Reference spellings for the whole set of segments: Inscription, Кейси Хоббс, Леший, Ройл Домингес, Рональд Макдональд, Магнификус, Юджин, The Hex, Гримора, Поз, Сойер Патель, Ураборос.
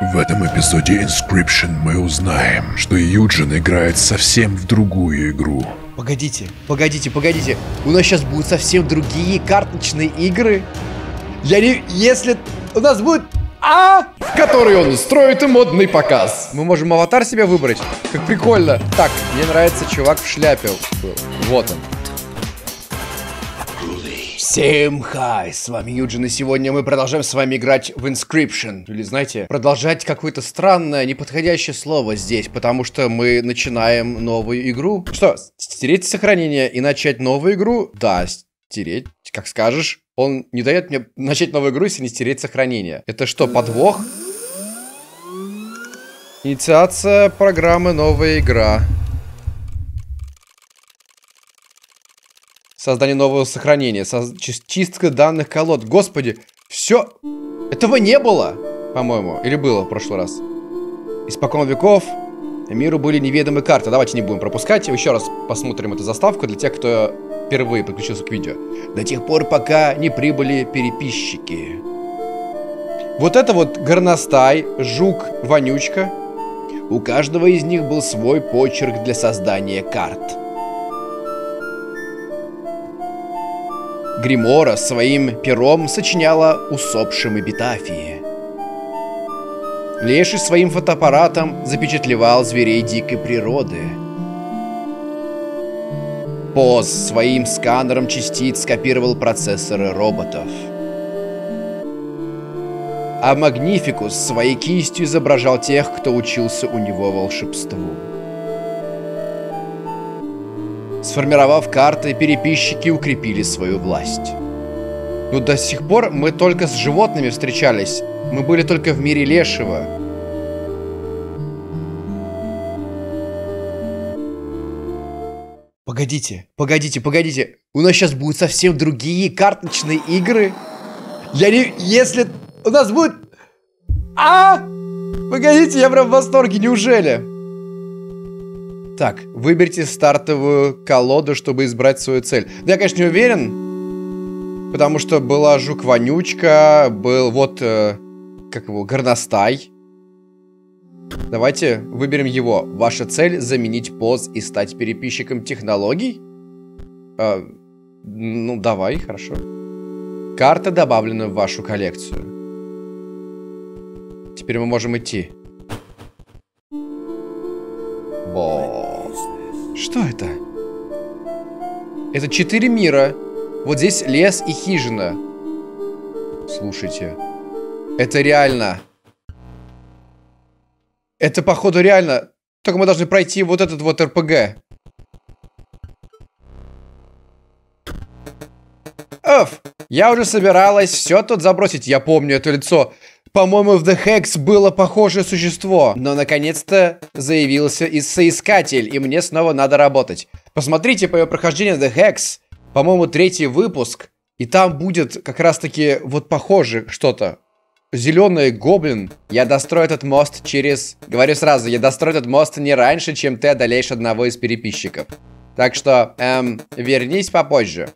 В этом эпизоде Inscription мы узнаем, что Юджин играет совсем в другую игру. Погодите. У нас сейчас будут совсем другие карточные игры. Если у нас будет... Который он устроит и модный показ. Мы можем аватар себе выбрать. Как прикольно. Так, мне нравится чувак в шляпе. Вот он. Всем хай, с вами Юджин, и сегодня мы продолжаем с вами играть в Inscription. Или, знаете, продолжать какое-то странное, неподходящее слово здесь, потому что мы начинаем новую игру. Что, стереть сохранение и начать новую игру? Да, стереть, как скажешь. Он не дает мне начать новую игру, если не стереть сохранение. Это что, подвох? Инициация программы «Новая игра». Создание нового сохранения. Чистка данных колод. Господи, все... Этого не было, по-моему. Или было в прошлый раз. Испокон веков миру были неведомы карты. Давайте не будем пропускать. Еще раз посмотрим эту заставку для тех, кто впервые подключился к видео. До тех пор, пока не прибыли переписчики. Вот это вот горностай, жук, вонючка. У каждого из них был свой почерк для создания карт. Гримора своим пером сочиняла усопшим эпитафии. Леший своим фотоаппаратом запечатлевал зверей дикой природы. Поз своим сканером частиц скопировал процессоры роботов. А Магнификус своей кистью изображал тех, кто учился у него волшебству. Сформировав карты, переписчики укрепили свою власть. Но до сих пор мы только с животными встречались. Мы были только в мире Лешего. Погодите. У нас сейчас будут совсем другие карточные игры. Если у нас будет... Погодите, я прям в восторге, неужели? Так, выберите стартовую колоду, чтобы избрать свою цель. Да, я, конечно, не уверен, потому что была жук-вонючка, был вот, как его, горностай. Давайте выберем его. Ваша цель — заменить поз и стать переписчиком технологий? Ну, давай, хорошо. Карта добавлена в вашу коллекцию. Теперь мы можем идти. Что это? Это 4 мира. Вот здесь лес и хижина. Слушайте. Это реально. Это, походу, реально. Только мы должны пройти вот этот вот РПГ. Оф! Я уже собиралась все тут забросить. Я помню это лицо. По-моему, в The Hex было похожее существо. Но, наконец-то, заявился и соискатель, и мне снова надо работать. Посмотрите по ее прохождению The Hex. По-моему, 3-й выпуск. И там будет как раз-таки вот похоже что-то. Зеленый гоблин. Я дострою этот мост через... Говорю сразу, я дострою этот мост не раньше, чем ты одолеешь одного из переписчиков. Так что, вернись попозже.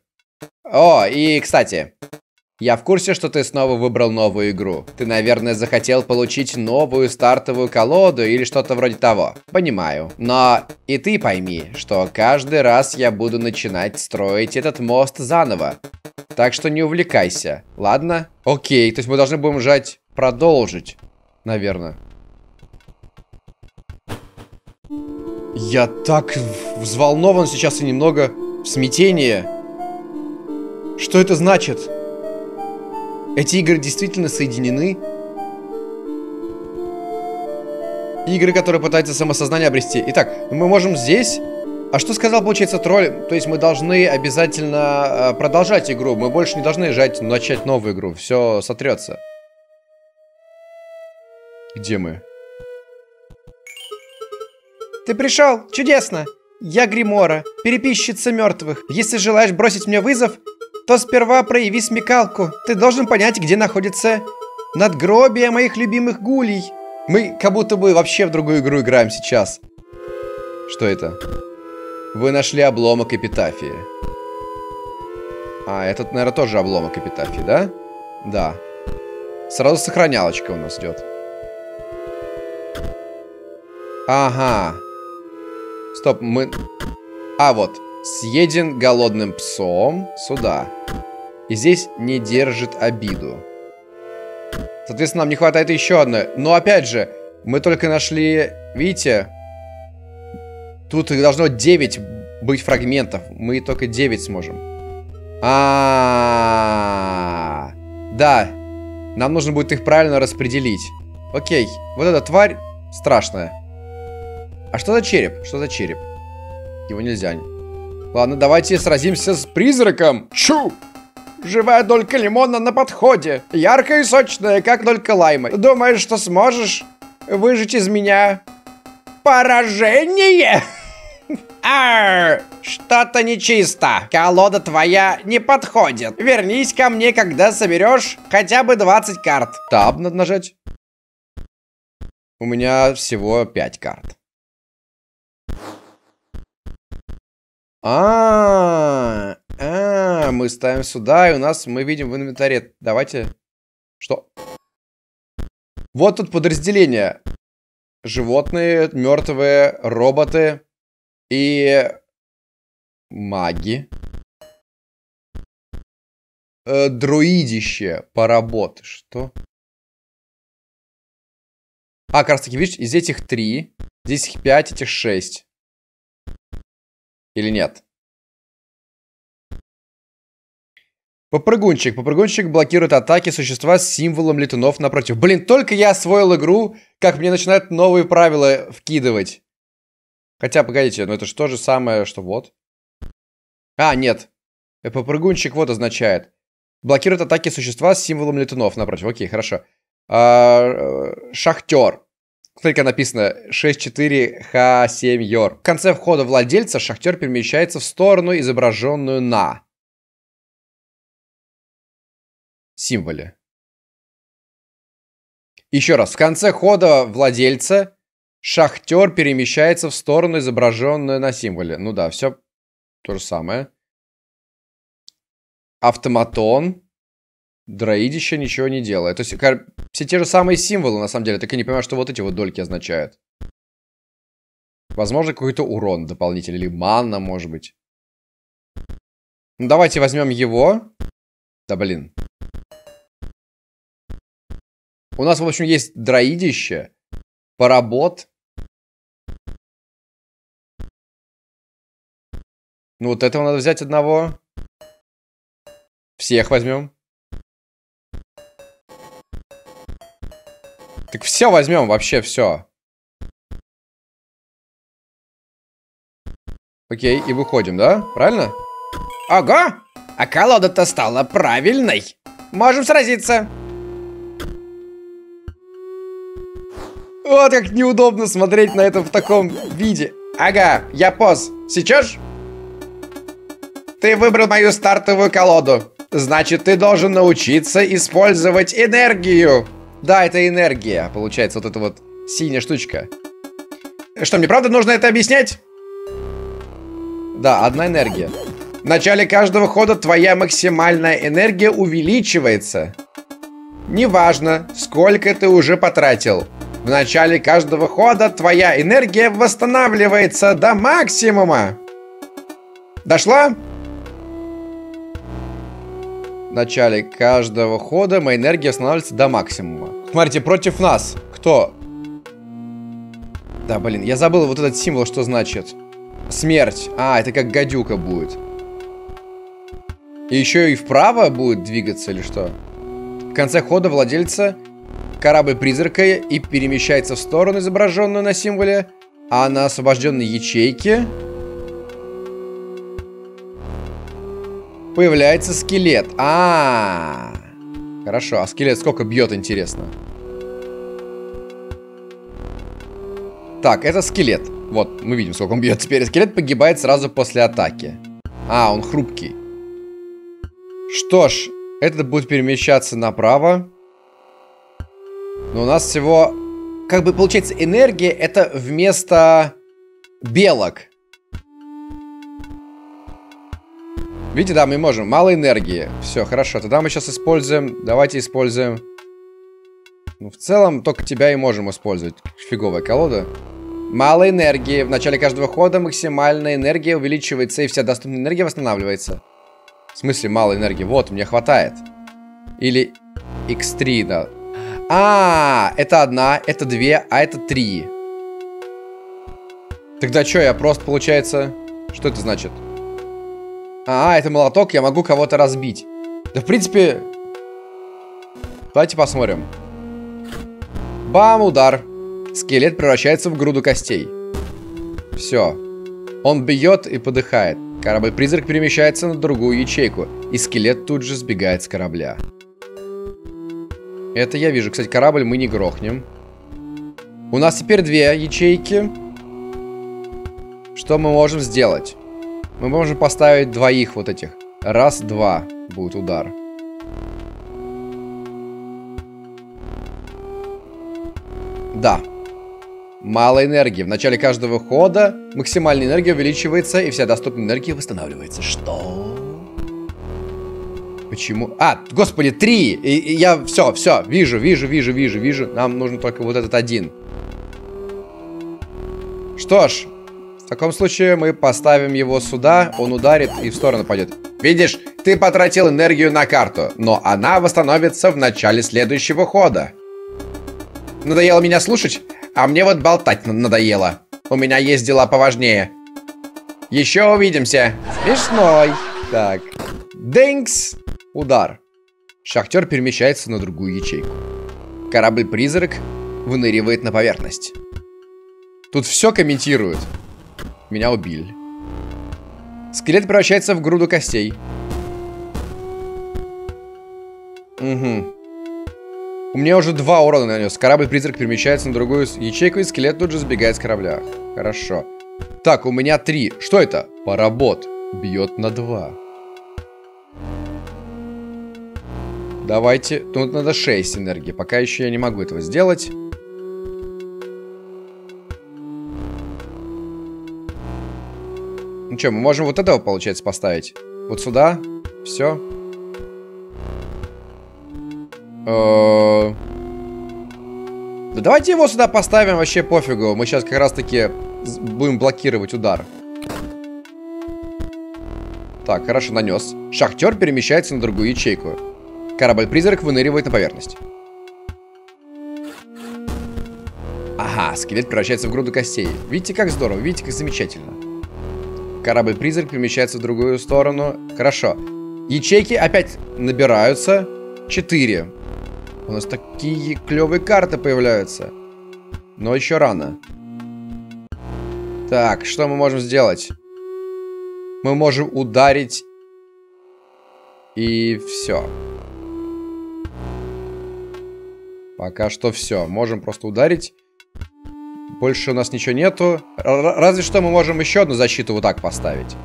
О, и, кстати... Я в курсе, что ты снова выбрал новую игру. Ты, наверное, захотел получить новую стартовую колоду или что-то вроде того. Понимаю. Но и ты пойми, что каждый раз я буду начинать строить этот мост заново. Так что не увлекайся, ладно? Окей, то есть мы должны будем жать «Продолжить», наверное. Я так взволнован сейчас и немного в смятении. Что это значит? Эти игры действительно соединены? Игры, которые пытаются самосознание обрести. Итак, мы можем здесь... А что сказал, получается, тролль? То есть мы должны обязательно продолжать игру. Мы больше не должны жать начать новую игру. Все сотрется. Где мы? Ты пришел? Чудесно! Я Гримора, переписчица мертвых. Если желаешь бросить мне вызов... то сперва прояви смекалку. Ты должен понять, где находится надгробие моих любимых гулей. Мы как будто бы вообще в другую игру играем сейчас. Что это? Вы нашли обломок эпитафии. А, этот, наверное, тоже обломок эпитафии, да? Да. Сразу сохранялочка у нас идет. Ага. Стоп, мы... А, вот. Съеден голодным псом. Сюда. И здесь не держит обиду. Соответственно, нам не хватает еще одной. Но опять же, мы только нашли... Видите? Тут должно 9 быть фрагментов. Мы только 9 сможем. А-а-а. Да. Нам нужно будет их правильно распределить. Окей. Вот эта тварь страшная. А что за череп? Что за череп? Его нельзя. Ладно, давайте сразимся с призраком. Чу! Живая долька лимона на подходе. Яркая и сочная, как долька лайма. Думаешь, что сможешь выжить из меня поражение? Что-то нечисто. Колода твоя не подходит. Вернись ко мне, когда соберешь хотя бы 20 карт. Таб надо нажать. У меня всего 5 карт. Мы ставим сюда, и у нас мы видим в инвентаре. Давайте. Что? Вот тут подразделение. Животные, мертвые, роботы и маги. Друидище по работе. Что? А, как раз таки, видишь, из этих 3, здесь их 5, этих 6. Или нет? Попрыгунчик. Попрыгунчик блокирует атаки существа с символом летунов напротив. Блин, только я освоил игру, как мне начинают новые правила вкидывать. Хотя, погодите, но это же то же самое, что вот. А, нет. Попрыгунчик вот означает. Блокирует атаки существа с символом летунов напротив. Окей, хорошо. Шахтер. Сколько написано? 64Х7Йор. В конце входа владельца шахтер перемещается в сторону, изображенную на... символе. Еще раз. В конце хода владельца шахтер перемещается в сторону, изображенную на символе. Ну да, все то же самое. Автоматон. Дроидище ничего не делает. То есть все те же самые символы, на самом деле. Так я не понимаю, что вот эти вот дольки означают. Возможно, какой-то урон дополнительный. Или манна, может быть. Ну, давайте возьмем его. Да, блин. У нас, в общем, есть дроидище, паработ. Ну, вот этого надо взять одного. Всех возьмем. Так все возьмем, вообще все. Окей, и выходим, да? Правильно? Ого! А колода-то стала правильной. Можем сразиться. Вот как неудобно смотреть на это в таком виде. Ага, я Поз. Сейчас? Ты выбрал мою стартовую колоду. Значит, ты должен научиться использовать энергию. Да, это энергия. Получается, вот эта вот синяя штучка. Что, мне правда нужно это объяснять? Да, одна энергия. В начале каждого хода твоя максимальная энергия увеличивается. Неважно, сколько ты уже потратил. В начале каждого хода твоя энергия восстанавливается до максимума. Дошло? В начале каждого хода моя энергия восстанавливается до максимума. Смотрите, против нас кто? Да, блин, я забыл вот этот символ, что значит. Смерть. А, это как гадюка будет. И еще и вправо будет двигаться или что? В конце хода владельца... корабль призрака и перемещается в сторону, изображенную на символе, а на освобожденной ячейке появляется скелет. Хорошо, а скелет сколько бьет, интересно? Так, это скелет. Вот, мы видим, сколько он бьет. Теперь скелет погибает сразу после атаки. А, он хрупкий. Что ж, этот будет перемещаться направо. Но у нас всего... Как бы получается, энергия это вместо белок. Видите, да, мы можем. Мало энергии. Все, хорошо. Тогда мы сейчас используем... Давайте используем... Ну, в целом, только тебя и можем использовать. Фиговая колода. Мало энергии. В начале каждого хода максимальная энергия увеличивается, и вся доступная энергия восстанавливается. В смысле, мало энергии? Вот, мне хватает. Или X3, да. А, это одна, это две, а это три. Тогда что, я просто, получается... Что это значит? А, это молоток, я могу кого-то разбить. Да, в принципе... Давайте посмотрим. Бам, удар. Скелет превращается в груду костей. Все. Он бьет и подыхает. Корабль-призрак перемещается на другую ячейку. И скелет тут же сбегает с корабля. Это я вижу. Кстати, корабль мы не грохнем. У нас теперь две ячейки. Что мы можем сделать? Мы можем поставить двоих вот этих. Раз, два будет удар. Да. Мало энергии. В начале каждого хода максимальная энергия увеличивается, и вся доступная энергия восстанавливается. Что? Почему? А, господи, три! И я все, вижу. Нам нужен только вот этот один. Что ж, в таком случае мы поставим его сюда, он ударит и в сторону пойдет. Видишь, ты потратил энергию на карту, но она восстановится в начале следующего хода. Надоело меня слушать? А мне вот болтать надоело. У меня есть дела поважнее. Еще увидимся. Смешной. Так. Дэнкс. Удар. Шахтер перемещается на другую ячейку. Корабль-призрак выныривает на поверхность. Тут все комментируют. Меня убили. Скелет превращается в груду костей. Угу. У меня уже два урона нанес. Корабль-призрак перемещается на другую ячейку, и скелет тут же сбегает с корабля. Хорошо. Так, у меня три. Что это? Паработ. Бьет на два. Давайте... Тут надо 6 энергии. Пока еще я не могу этого сделать. Ну что, мы можем вот этого, получается, поставить. Вот сюда. Все. Да давайте его сюда поставим, вообще пофигу. Мы сейчас как раз таки будем блокировать удар. Так, хорошо, нанес. Шахтер перемещается на другую ячейку. Корабль-призрак выныривает на поверхность. Ага, скелет превращается в груду костей. Видите, как здорово, видите, как замечательно. Корабль-призрак перемещается в другую сторону. Хорошо. Ячейки опять набираются. 4. У нас такие клевые карты появляются. Но еще рано. Так, что мы можем сделать? Мы можем ударить. И все. Пока что все. Можем просто ударить. Больше у нас ничего нету. Разве что мы можем еще одну защиту вот так поставить.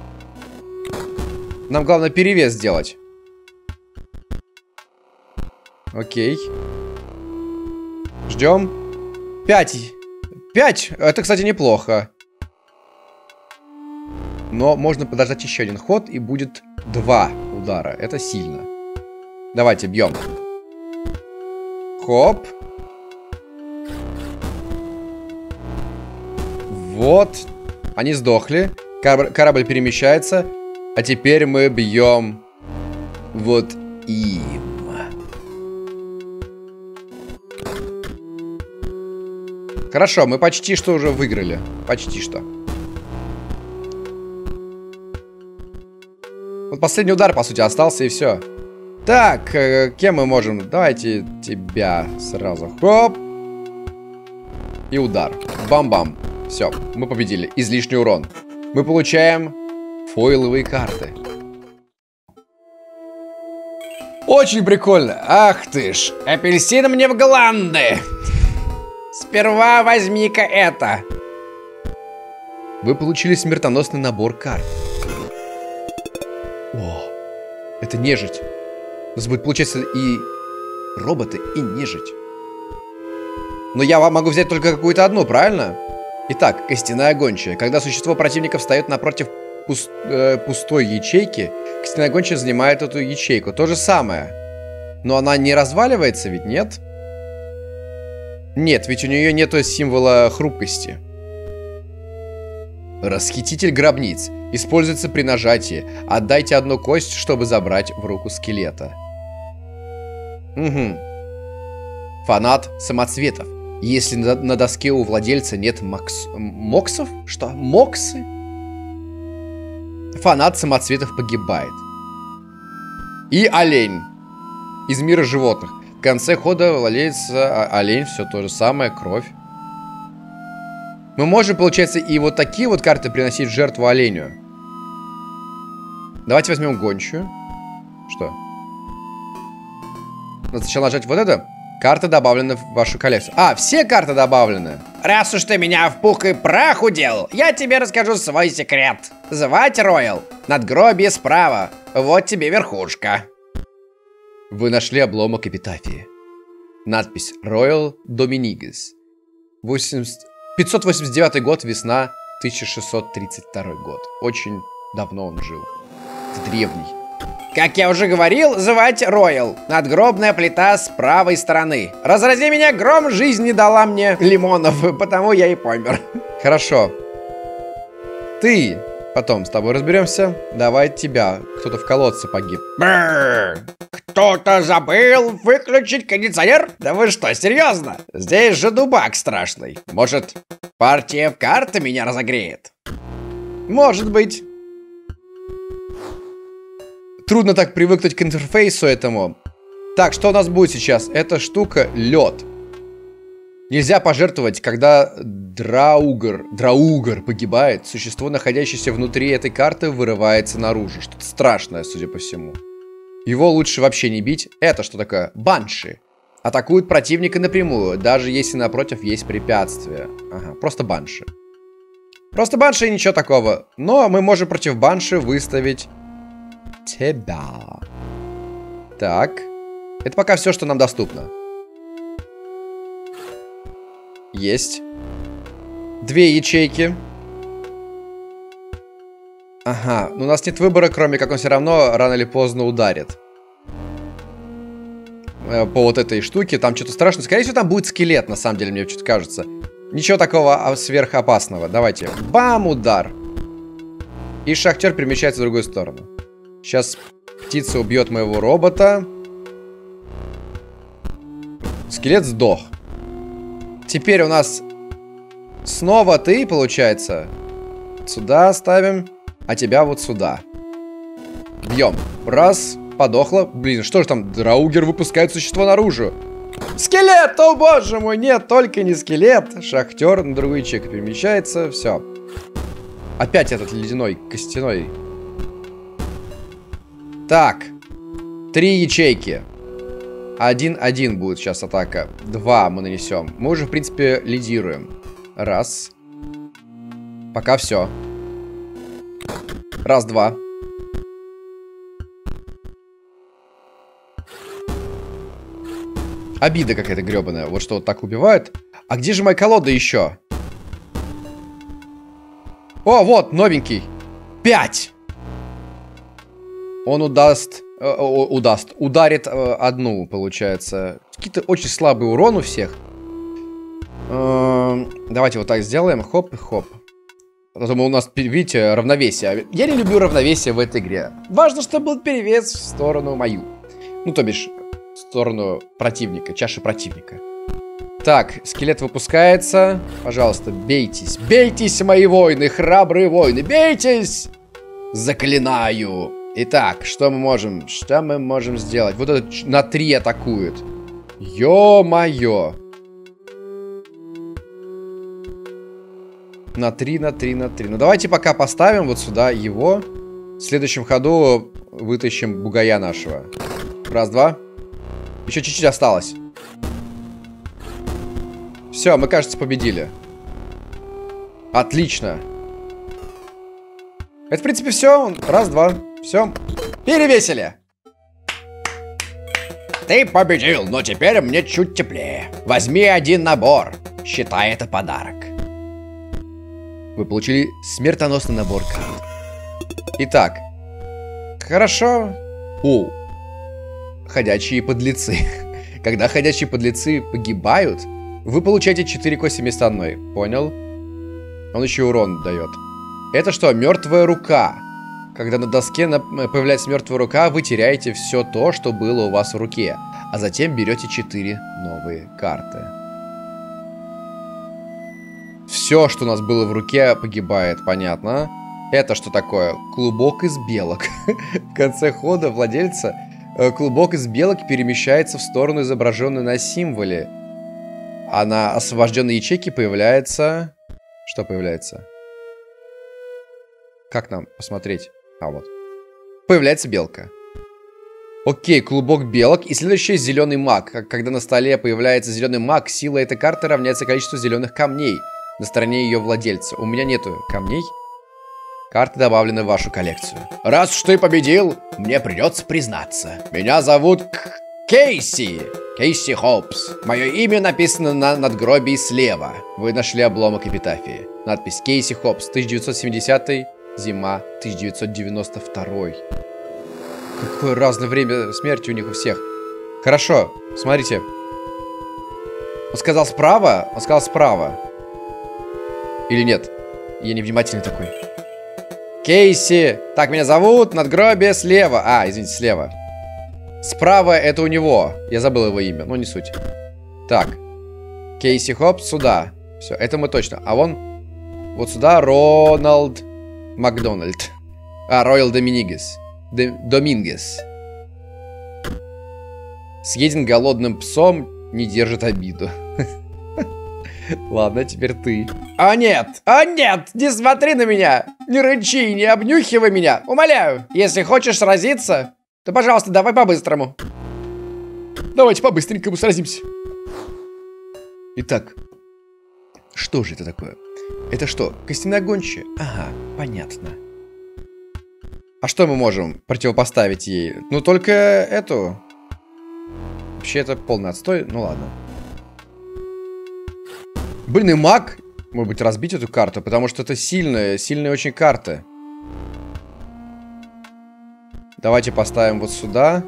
Нам главное перевес сделать. Окей. Ждем. 5. Это, кстати, неплохо. Но можно подождать еще один ход, и будет 2 удара. Это сильно. Давайте, бьем. Хоп. Вот. Они сдохли. Корабль перемещается. А теперь мы бьем вот и... Хорошо, мы почти что уже выиграли. Почти что. Вот последний удар, по сути, остался, и все. Так, кем мы можем? Давайте тебя сразу. Хоп! И удар. Бам-бам. Все, мы победили. Излишний урон. Мы получаем фойловые карты. Очень прикольно. Ах ты ж, апельсин мне в гланды. Сперва возьми-ка это. Вы получили смертоносный набор карт. О, это нежить. У нас будет, получается, и роботы, и нежить. Но я вам могу взять только какую-то одну, правильно? Итак, костяная гончая. Когда существо противника встает напротив пустой ячейки, костяная гончая занимает эту ячейку. То же самое. Но она не разваливается, ведь нет? Нет, ведь у нее нету символа хрупкости. Расхититель гробниц. Используется при нажатии. Отдайте одну кость, чтобы забрать в руку скелета. Угу. Фанат самоцветов. Если на доске у владельца нет моксов? Что? Моксы? Фанат самоцветов погибает. И олень. Из мира животных. В конце хода владелец олень. Все то же самое. Кровь. Мы можем, получается, и вот такие вот карты приносить в жертву оленю. Давайте возьмем гончую. Что? Надо сначала нажать вот это. Карта добавлена в вашу коллекцию. А, все карты добавлены. Раз уж ты меня в пух и прах удел, я тебе расскажу свой секрет. Звать Ройл. Надгробие справа. Вот тебе верхушка. Вы нашли обломок эпитафии. Надпись «Ройл Домингес». 589 год, весна, 1632 год. Очень давно он жил. Древний. Как я уже говорил, звать Ройл. Надгробная плита с правой стороны. Разрази меня гром, жизнь не дала мне лимонов, потому я и помер. Хорошо. Ты. Потом с тобой разберемся. Давай тебя. Кто-то в колодце погиб. Кто-то забыл выключить кондиционер? Да вы что, серьезно? Здесь же дубак страшный. Может, партия в карты меня разогреет? Может быть. Трудно так привыкнуть к интерфейсу этому. Так, что у нас будет сейчас? Эта штука лед. Нельзя пожертвовать, когда Драугар погибает. Существо, находящееся внутри этой карты, вырывается наружу. Что-то страшное, судя по всему. Его лучше вообще не бить. Это что такое? Банши. Атакуют противника напрямую, даже если напротив есть препятствия. Ага, просто банши. Просто банши и ничего такого. Но мы можем против банши выставить тебя. Так. Это пока все, что нам доступно. Есть. Две ячейки. Ага, но у нас нет выбора, кроме как он все равно рано или поздно ударит. По вот этой штуке, там что-то страшное. Скорее всего, там будет скелет, на самом деле, мне что-то кажется. Ничего такого сверхопасного. Давайте. Бам, удар. И шахтер перемещается в другую сторону. Сейчас птица убьет моего робота. Скелет сдох. Теперь у нас снова ты, получается. Сюда ставим, а тебя вот сюда. Бьем. Раз, подохло. Блин, что же там, Драугер выпускает существо наружу. Скелет, о боже мой, нет, только не скелет. Шахтер на другую ячейку перемещается, все. Опять этот ледяной, костяной. Так, три ячейки. 1-1 будет сейчас атака. 2 мы нанесем. Мы уже, в принципе, лидируем. Раз. Пока все. Раз, два. Обида какая-то гребаная. Вот что вот так убивают. А где же моя колода еще? О, вот, новенький. 5. Он ударит одну, получается. Какие-то очень слабые урон у всех. Давайте вот так сделаем. Хоп и хоп. Потом у нас, видите, равновесие. Я не люблю равновесие в этой игре. Важно, чтобы был перевес в сторону мою. Ну, то бишь, в сторону противника, чаши противника. Так, скелет выпускается. Пожалуйста, бейтесь. Бейтесь, мои воины, храбрые воины. Бейтесь! Заклинаю. Итак, что мы можем? Что мы можем сделать? Вот этот на 3 атакует. Ё-моё. На 3, на 3, на 3. Ну давайте пока поставим вот сюда его. В следующем ходу вытащим бугая нашего. Раз, два. Еще чуть-чуть осталось. Все, мы, кажется, победили. Отлично. Это, в принципе, все. Раз, два. Все. Перевесили. Ты победил, но теперь мне чуть теплее. Возьми 1 набор. Считай это подарок. Вы получили смертоносный набор карт. Итак. Хорошо. О. Ходячие подлецы. Когда ходячие подлецы погибают, вы получаете 4 кости вместо одной. Понял? Он еще урон дает. Это что? Мертвая рука. Когда на доске появляется мертвая рука, вы теряете все то, что было у вас в руке. А затем берете 4 новые карты. Все, что у нас было в руке, погибает, понятно. Это что такое? Клубок из белок. В конце хода владельца клубок из белок перемещается в сторону, изображенную на символе. А на освобожденной ячейке появляется... Что появляется? Как нам посмотреть? А вот. Появляется белка. Окей, клубок белок. И следующий зеленый маг. Когда на столе появляется зеленый маг, сила этой карты равняется количеству зеленых камней на стороне ее владельца. У меня нету камней. Карты добавлены в вашу коллекцию. Раз уж ты победил, мне придется признаться. Меня зовут Кейси. Кейси Хоббс. Мое имя написано на надгробии слева. Вы нашли обломок эпитафии. Надпись Кейси Хоббс, 1970, зима 1992. Какое разное время смерти у них у всех. Хорошо, смотрите. Он сказал справа? Он сказал справа. Или нет? Я невнимательный такой. Кейси. Так, меня зовут. Надгробие слева. А, извините, слева. Справа это у него. Я забыл его имя, но не суть. Так. Кейси Хоббс сюда. Все, это мы точно. А вон... Вот сюда Рональд Макдональд. А, Ройл Домингес. Домингес. Съеден голодным псом, не держит обиду. Ладно, теперь ты. А нет, не смотри на меня. Не рычи, не обнюхивай меня. Умоляю, если хочешь сразиться, то, пожалуйста, давай по-быстрому. Давайте по-быстренькому сразимся. Итак, что же это такое? Это что, костяная гончая? Ага, понятно. А что мы можем противопоставить ей? Ну, только эту. Вообще, это полный отстой. Ну, ладно. Блин, и маг. Может быть, разбить эту карту, потому что это сильная, сильная очень карта. Давайте поставим вот сюда.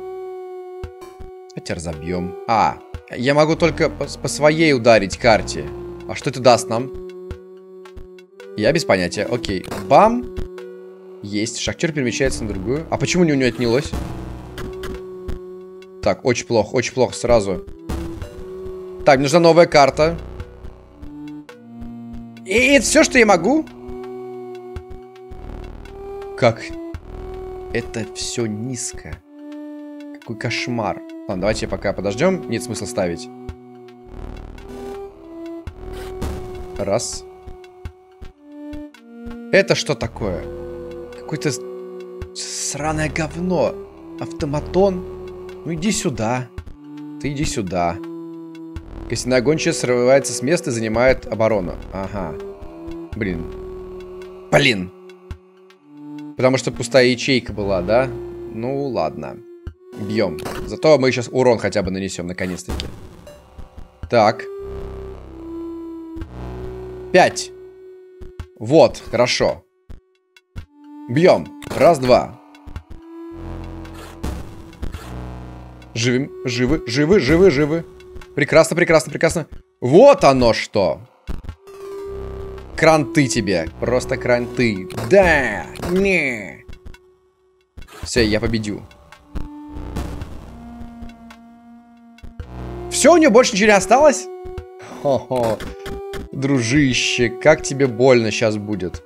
Хотя разобьем. А, я могу только по своей ударить карте. А что это даст нам? Я без понятия. Окей. Бам. Есть. Шахтер перемещается на другую. А почему у него не отнялось? Так, очень плохо сразу. Так, мне нужна новая карта. И это все, что я могу? Как? Это все низко. Какой кошмар. Ладно, давайте пока подождем. Нет смысла ставить. Раз. Это что такое? Какое-то сраное говно. Автоматон. Ну иди сюда. Ты иди сюда. Костяная гончая срывается с места и занимает оборону. Ага. Блин. Блин. Потому что пустая ячейка была, да? Ну ладно. Бьем. Зато мы сейчас урон хотя бы нанесем, наконец-таки. Так. 5. Вот, хорошо. Бьем. Раз, два. Живы, живы, живы, живы, живы. Прекрасно, прекрасно, прекрасно. Вот оно что. Кранты тебе. Просто кранты. Да. Не. Все, я победю. Все, у него больше ничего не осталось? Хо-хо. Дружище, как тебе больно сейчас будет.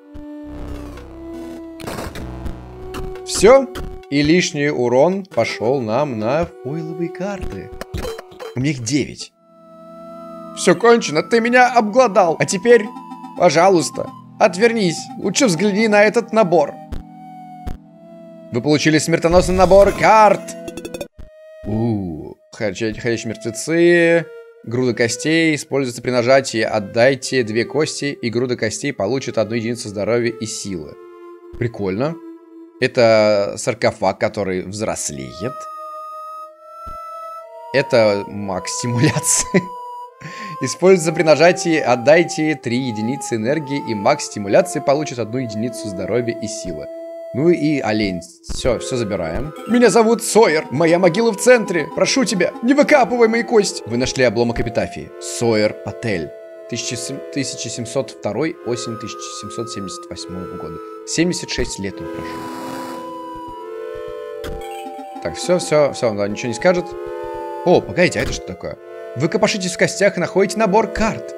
Все. И лишний урон пошел нам на фойловые карты. У меня их 9. Все кончено, ты меня обглодал. А теперь, пожалуйста, отвернись. Лучше взгляни на этот набор. Вы получили смертоносный набор карт. Ходячие мертвецы. Груда костей используется при нажатии. Отдайте 2 кости, и груда костей получит 1 единицу здоровья и силы. Прикольно. Это саркофаг, который взрослеет. Это маг стимуляции. Используется при нажатии. Отдайте 3 единицы энергии, и маг стимуляции получит 1 единицу здоровья и силы. Ну и олень. Все, все забираем. Меня зовут Сойер. Моя могила в центре. Прошу тебя, не выкапывай мои кости. Вы нашли обломок эпитафии. Сойер Патель. 1702, осень 1778 года. 76 лет он прожил. Так, все, он ничего не скажет. О, погодите, а это что такое? Вы копошитесь в костях и находите набор карт.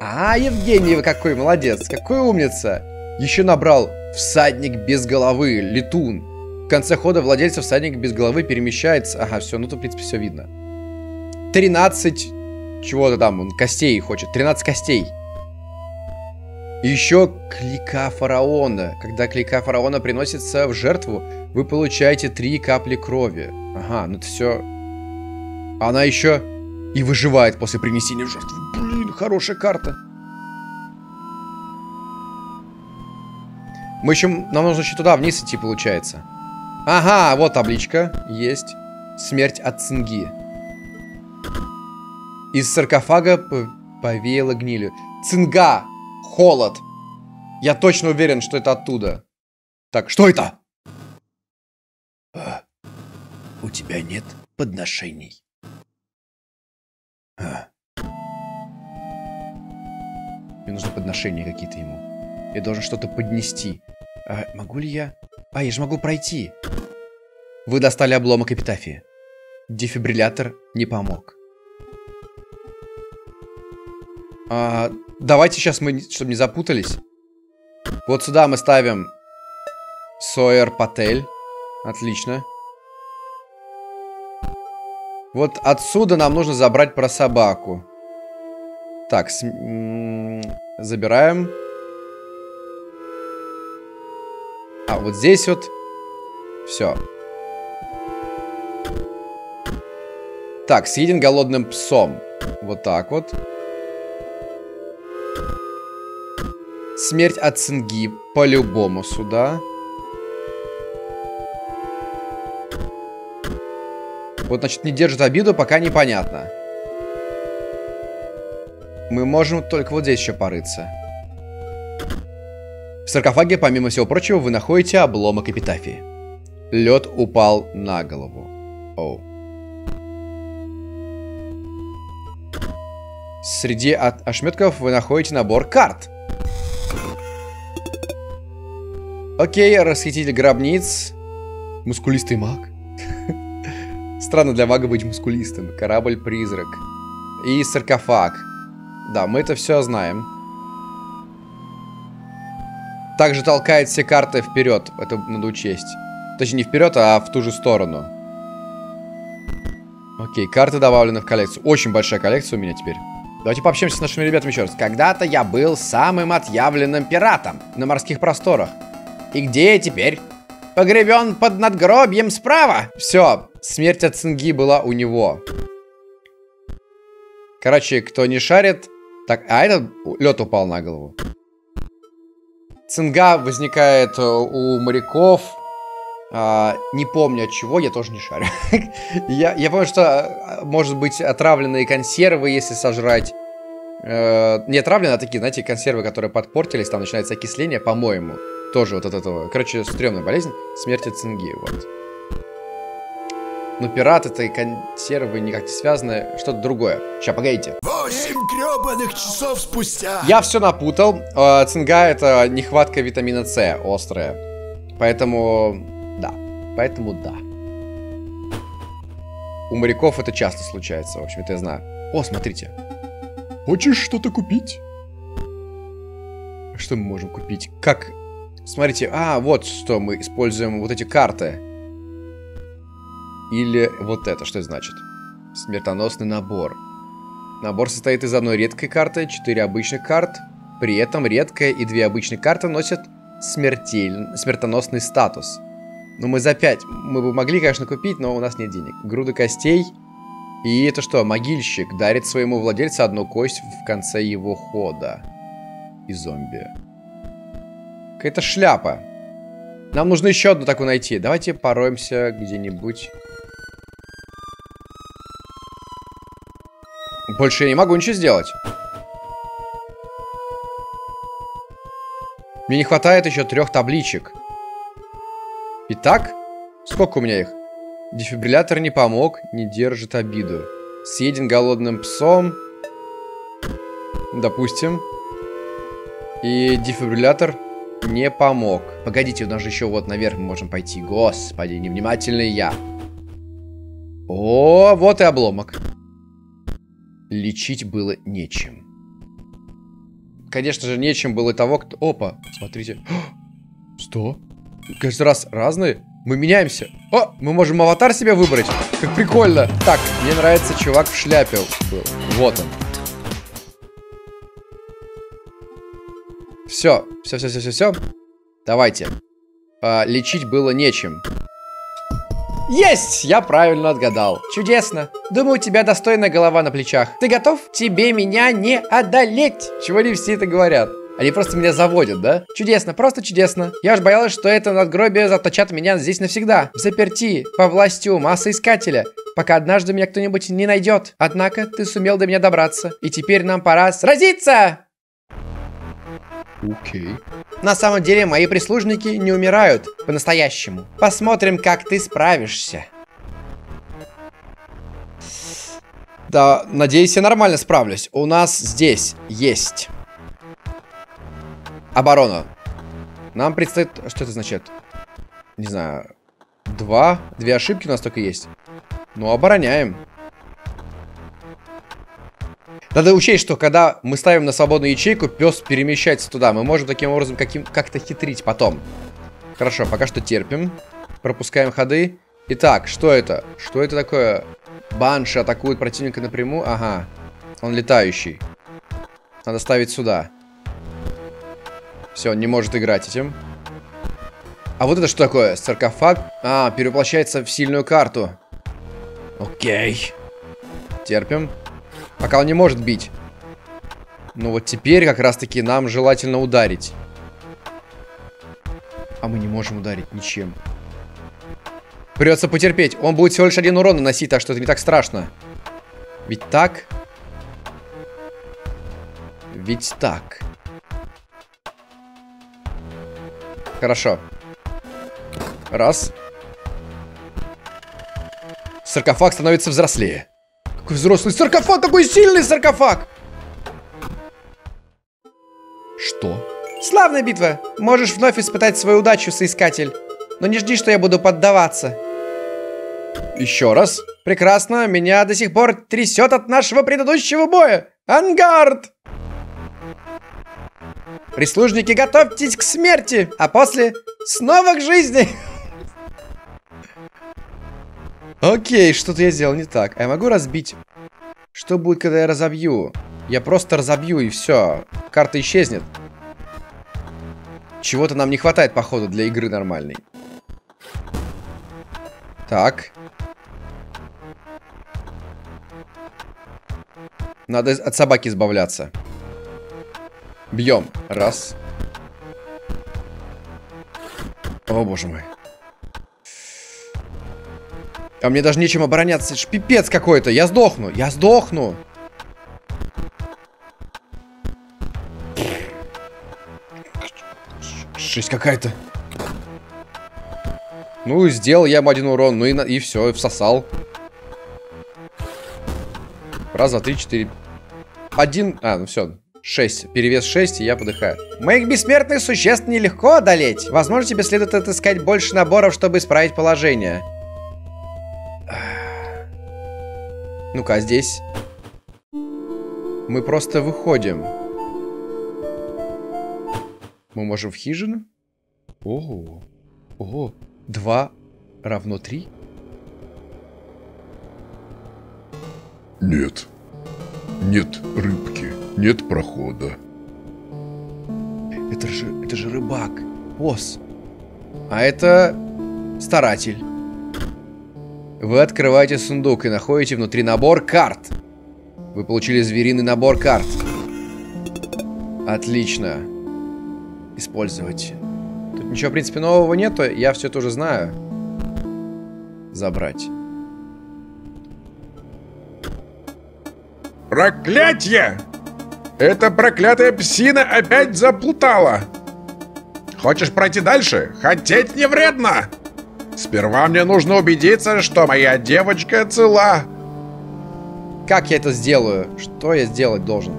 А, Евгений, вы какой молодец, какой умница. Еще набрал всадник без головы, летун. В конце хода владельца всадник без головы перемещается. Ага, все, ну тут, в принципе, все видно. 13... Чего-то там, он костей хочет. 13 костей. И еще клика фараона. Когда клика фараона приносится в жертву, вы получаете 3 капли крови. Ага, ну это все. Она еще и выживает после принесения в жертву. Блин, хорошая карта. Мы еще... Нам нужно еще туда вниз идти, получается. Ага, вот табличка. Есть. Смерть от цинги. Из саркофага повеяло гнилью. Цинга! Холод! Я точно уверен, что это оттуда. Так, что это? А, у тебя нет подношений. А. Мне нужны подношения какие-то ему. Я должен что-то поднести. А, могу ли я? А, я же могу пройти. Вы достали обломок эпитафии. Дефибриллятор не помог. А, давайте сейчас мы, чтобы не запутались. Вот сюда мы ставим Сойер Патель. Отлично. Вот отсюда нам нужно забрать про собаку. Так, забираем. А, вот здесь вот. Все. Так, съеден голодным псом. Вот так вот. Смерть от цинги по-любому сюда. Вот, значит, не держит обиду, пока непонятно. Мы можем только вот здесь еще порыться. В саркофаге, помимо всего прочего, вы находите обломок эпитафии. Лед упал на голову. Оу. Среди ошметков вы находите набор карт. Окей, расхититель гробниц. Мускулистый маг. Странно для мага быть мускулистым. Корабль-призрак. И саркофаг. Да, мы это все знаем. Также толкает все карты вперед. Это надо учесть. Точнее, не вперед, а в ту же сторону. Окей, карты добавлены в коллекцию. Очень большая коллекция у меня теперь. Давайте пообщаемся с нашими ребятами еще раз. Когда-то я был самым отъявленным пиратом на морских просторах. И где я теперь? Погребен под надгробьем справа. Все, смерть от цинги была у него. Короче, кто не шарит... Так, а этот лед упал на голову. Цинга возникает у моряков. А, не помню от чего, я тоже не шарю. Я помню, что может быть отравленные консервы, если сожрать. Не отравленные, а такие, знаете, консервы, которые подпортились. Там начинается окисление, по-моему. Тоже вот от этого. Короче, стрёмная болезнь. Смерть от цинги, вот. Но пираты-то и консервы никак не связаны. Что-то другое. Сейчас, погодите. 8 грёбаных часов спустя. Я все напутал. Цинга — это нехватка витамина С острая. Поэтому... Да. Поэтому да. У моряков это часто случается. В общем-то, я знаю. О, смотрите. Хочешь что-то купить? Что мы можем купить? Как... Смотрите, а, вот что мы используем, вот эти карты. Или вот это, что это значит? Смертоносный набор. Набор состоит из одной редкой карты, 4 обычных карт. При этом редкая и 2 обычные карты носят смертоносный статус. Ну мы за 5, мы бы могли, конечно, купить, но у нас нет денег. Груда костей. И это что, могильщик дарит своему владельцу одну кость в конце его хода. И зомби. Какая-то шляпа. Нам нужно еще одну такую найти. Давайте пороемся где-нибудь. Больше я не могу ничего сделать. Мне не хватает еще 3 табличек. Итак, сколько у меня их? Дефибриллятор не помог, не держит обиду. Съеден голодным псом. допустим. И дефибриллятор не помог. Погодите, у нас же еще вот наверх мы можем пойти. Господи, невнимательный я. О, вот и обломок. Лечить было нечем. Конечно же, нечем было того, кто... Опа, смотрите. Что? Каждый раз разные? Мы меняемся. О, мы можем аватар себе выбрать. Как прикольно. Так, мне нравится чувак в шляпе был. Вот он. Все, все, все, все, все, все. Давайте. Лечить было нечем. Есть! Я правильно отгадал. Чудесно. Думаю, у тебя достойная голова на плечах. Ты готов? Тебе меня не одолеть. Чего не все это говорят? Они просто меня заводят, да? Чудесно, просто чудесно. Я уж боялась, что это надгробие заточат меня здесь навсегда. Взаперти, по властью массоискателя. Пока однажды меня кто-нибудь не найдет. Однако, ты сумел до меня добраться. И теперь нам пора сразиться! Окей. На самом деле, мои прислужники не умирают по-настоящему. Посмотрим, как ты справишься. Да, надеюсь, я нормально справлюсь. У нас здесь есть оборона. Нам предстоит... Что это значит? Не знаю. Две ошибки у нас только есть. Ну, обороняем. Надо учесть, что когда мы ставим на свободную ячейку, пес перемещается туда. Мы можем таким образом как-то хитрить потом. Хорошо, пока что терпим. Пропускаем ходы. Итак, что это? Что это такое? Банши атакует противника напрямую. Ага, он летающий. Надо ставить сюда. Все, он не может играть этим. А вот это что такое? Саркофаг? А, перевоплощается в сильную карту. Окей. Терпим. Пока он не может бить. Ну вот теперь как раз-таки нам желательно ударить. А мы не можем ударить ничем. Придется потерпеть. Он будет всего лишь один урон наносить, так что это не так страшно. Ведь так? Ведь так. Хорошо. Раз. Саркофаг становится взрослее. Взрослый саркофаг, какой сильный саркофаг! Что? Славная битва! Можешь вновь испытать свою удачу, соискатель. Но не жди, что я буду поддаваться. Еще раз. Прекрасно, меня до сих пор трясет от нашего предыдущего боя. Ангард! Прислужники, готовьтесь к смерти, а после снова к жизни! Окей, что-то я сделал не так. А я могу разбить? Что будет, когда я разобью? Я просто разобью и все. Карта исчезнет. Чего-то нам не хватает, походу, для игры нормальной. Так. Надо от собаки избавляться. Бьем. Раз. О, боже мой. А мне даже нечем обороняться. Это ж пипец какой-то. Я сдохну. Я сдохну. Жесть какая-то. Ну, сделал я ему один урон. Ну и все, и всосал. Раз, два, три, четыре. Один. А, ну все. 6. Перевес 6, и я подыхаю. Моих бессмертных существ нелегко одолеть. Возможно, тебе следует отыскать больше наборов, чтобы исправить положение. Ну-ка, здесь мы просто выходим. Мы можем в хижину. Ого. Ого. 2 равно 3? Нет. Нет рыбки. Нет прохода. Это же рыбак. Поз. А это старатель. Вы открываете сундук и находите внутри набор карт. Вы получили звериный набор карт. Отлично. Использовать. Тут ничего, в принципе, нового нету. Я все это уже знаю. Забрать. Проклятье! Эта проклятая псина опять заплутала. Хочешь пройти дальше? Хотеть не вредно. Сперва мне нужно убедиться, что моя девочка цела. Как я это сделаю? Что я сделать должен?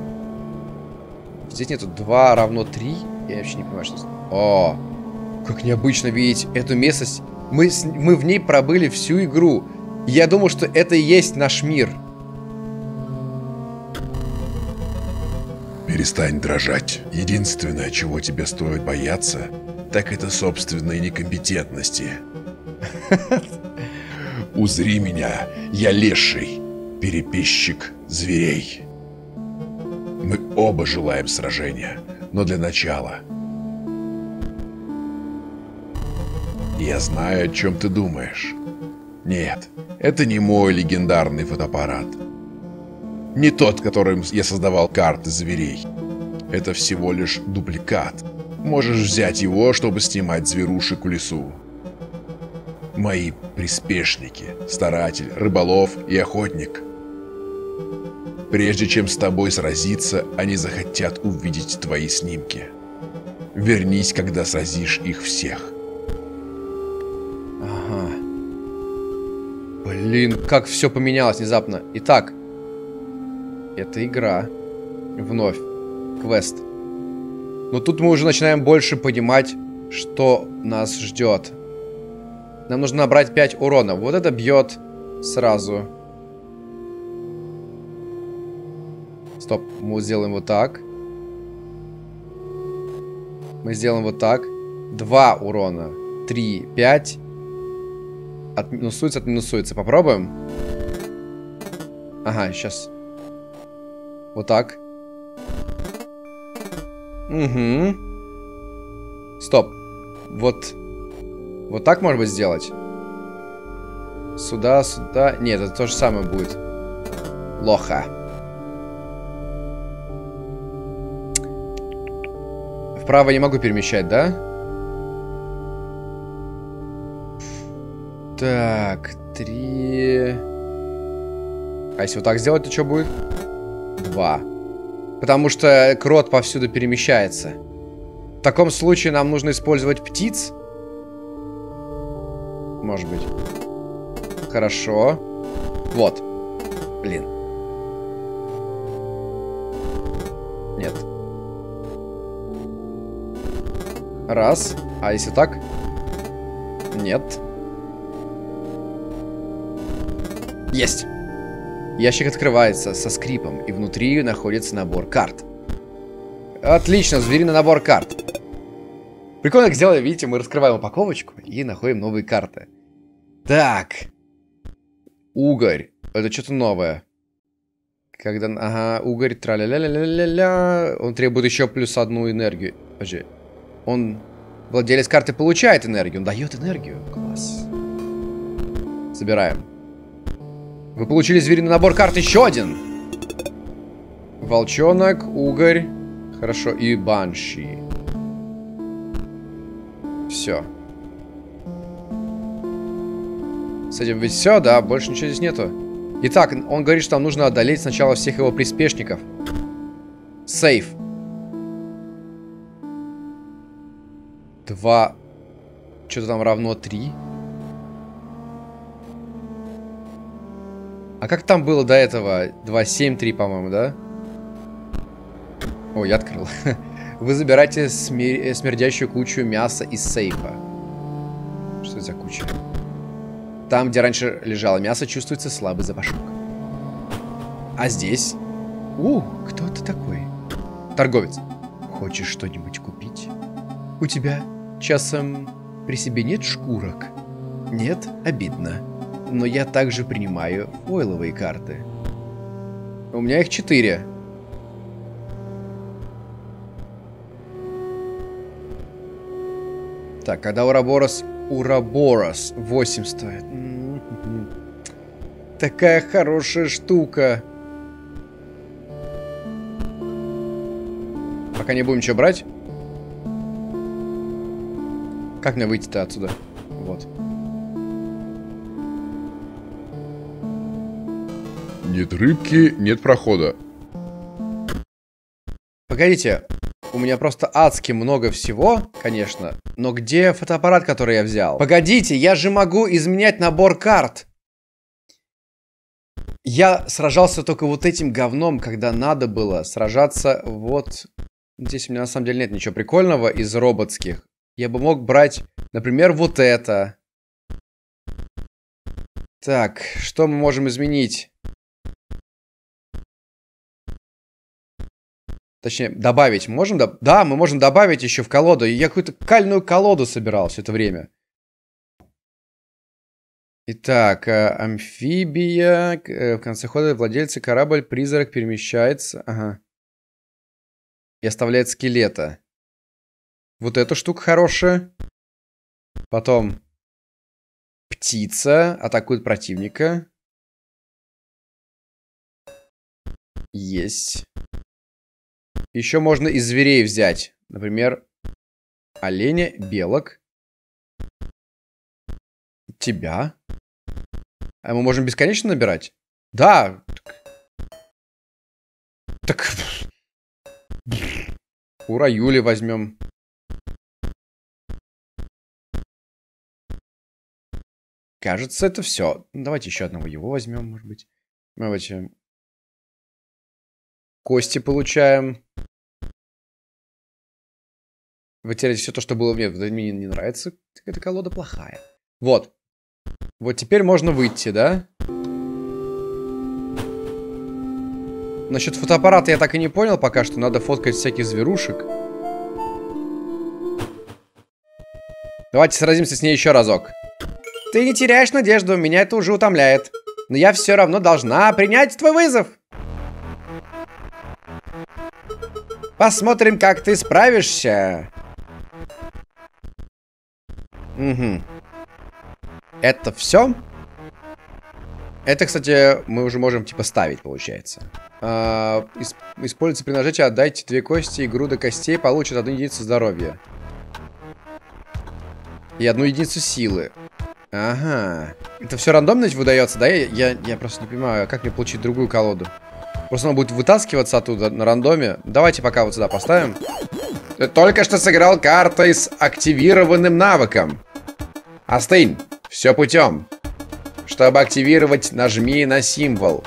Здесь нету 2 равно 3. Я вообще не понимаю, что здесь. О, как необычно видеть эту местность. Мы в ней пробыли всю игру. Я думал, что это и есть наш мир. Перестань дрожать. Единственное, чего тебе стоит бояться, так это собственной некомпетентности. Узри меня, я Леший, переписчик зверей. Мы оба желаем сражения, но для начала... Я знаю, о чем ты думаешь. Нет, это не мой легендарный фотоаппарат. Не тот, которым я создавал карты зверей. Это всего лишь дубликат. Можешь взять его, чтобы снимать зверушек в лесу. Мои приспешники, старатель, рыболов и охотник. Прежде чем с тобой сразиться, они захотят увидеть твои снимки. Вернись, когда сразишь их всех. Блин, как все поменялось внезапно. Итак, это игра. Вновь. Квест. Но тут мы уже начинаем больше понимать, что нас ждет. Нам нужно набрать 5 урона. Вот это бьет сразу. Стоп, мы сделаем вот так. Мы сделаем вот так. 2 урона. 3, 5. Отминусуется, отминусуется. Попробуем. Ага, сейчас. Вот так. Угу. Стоп. Вот. Вот так, может быть, сделать? Сюда, сюда. Нет, это то же самое будет. Плохо. Вправо не могу перемещать, да? Так, 3... А если вот так сделать, то что будет? 2. Потому что крот повсюду перемещается. В таком случае нам нужно использовать птиц. Может быть. Хорошо. Вот. Блин. Нет. Раз. А если так? Нет. Есть! Ящик открывается со скрипом, и внутри находится набор карт. Отлично, звериный набор карт. Прикольно, как сделали, видите, мы раскрываем упаковочку и находим новые карты. Так. Угорь. Это что-то новое. Когда... Ага, угорь, траля-ля-ля-ля-ля-ля. Он требует еще плюс 1 энергию. Подожди. Он... Владелец карты получает энергию, он дает энергию. Класс. Собираем. Вы получили звериный набор карт еще один. Волчонок, угорь. Хорошо, и банши. Все. С этим ведь все, да? Больше ничего здесь нету. Итак, он говорит, что нам нужно одолеть сначала всех его приспешников. Сейф. 2. Что-то там равно 3. А как там было до этого? 2-7-3, по-моему, да? Ой, я открыл. Вы забираете смердящую кучу мяса из сейфа. Что это за куча? Там, где раньше лежало мясо, чувствуется слабый запашок. А здесь? Кто ты такой? Торговец. Хочешь что-нибудь купить? У тебя, часом, при себе нет шкурок? Нет? Обидно. Но я также принимаю фойловые карты. У меня их 4. Так, когда Ураборос... Ураборос 8 стоит. Такая хорошая штука. Пока не будем ничего брать. Как мне выйти-то отсюда? Вот. Нет рыбки, нет прохода. Погодите, у меня просто адски много всего, конечно. Но где фотоаппарат, который я взял? Погодите, я же могу изменять набор карт. Я сражался только вот этим говном, когда надо было сражаться вот Здесь у меня на самом деле нет ничего прикольного из роботских. Я бы мог брать, например, вот это. Так, что мы можем изменить? Точнее, добавить можем? Да, мы можем добавить еще в колоду. Я какую-то кальную колоду собирал все это время. Итак, амфибия. В конце хода владельца корабль-призрак перемещается. Ага. И оставляет скелета. Вот эта штука хорошая. Потом птица атакует противника. Есть. Еще можно из зверей взять. Например, оленя, белок. Тебя. А мы можем бесконечно набирать? Да. Так. Ура, Юли возьмем. Кажется, это все. Давайте еще одного его возьмем, может быть. Давайте. Кости получаем. Вы теряете все то, что было. Нет, мне не нравится. Эта колода плохая. Вот. Вот теперь можно выйти, да? Насчет фотоаппарата я так и не понял пока что. Надо фоткать всяких зверушек. Давайте сразимся с ней еще разок. Ты не теряешь надежду, меня это уже утомляет. Но я все равно должна принять твой вызов. Посмотрим, как ты справишься. Угу. Это все? Это, кстати, мы уже можем, типа, ставить, получается. Используйте при нажатии, отдайте 2 кости, и груда костей получит 1 единицу здоровья. И 1 единицу силы. Ага. Это все рандомно выдается, да? Я просто не понимаю, как мне получить другую колоду. Просто она будет вытаскиваться оттуда на рандоме. Давайте пока вот сюда поставим. Ты только что сыграл картой с активированным навыком. Остынь. Все путем. Чтобы активировать, нажми на символ.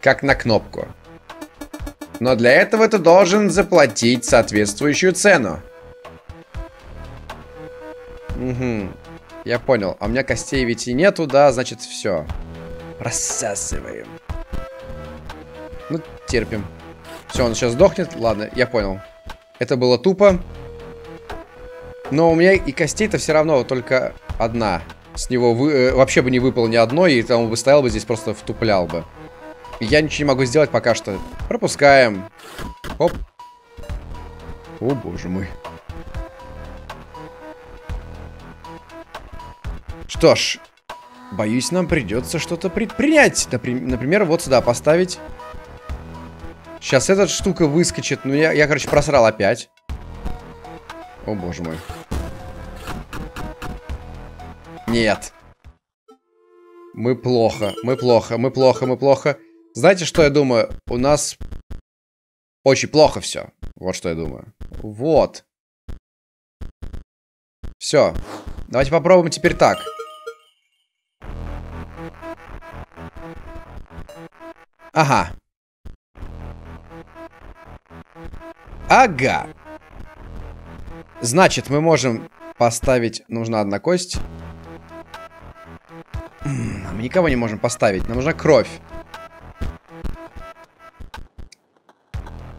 Как на кнопку. Но для этого ты должен заплатить соответствующую цену. Угу. Я понял. А у меня костей ведь и нету, да? Значит, все. Рассасываем. Ну, терпим. Все, он сейчас сдохнет. Ладно, я понял. Это было тупо. Но у меня и костей-то все равно только одна. С него вообще бы не выпал ни одной, и там он бы стоял бы здесь, просто втуплял бы. Я ничего не могу сделать пока что. Пропускаем. Оп. О, боже мой. Что ж, боюсь, нам придется что-то предпринять. Например, вот сюда поставить. Сейчас эта штука выскочит. Ну, я короче, просрал опять. О, боже мой. Нет. Мы плохо, мы плохо, мы плохо, мы плохо. Знаете, что я думаю? У нас очень плохо все. Вот что я думаю. Вот. Все. Давайте попробуем теперь так. Ага. Ага. Значит, мы можем поставить... Нужна одна кость. Мы никого не можем поставить. Нам нужна кровь.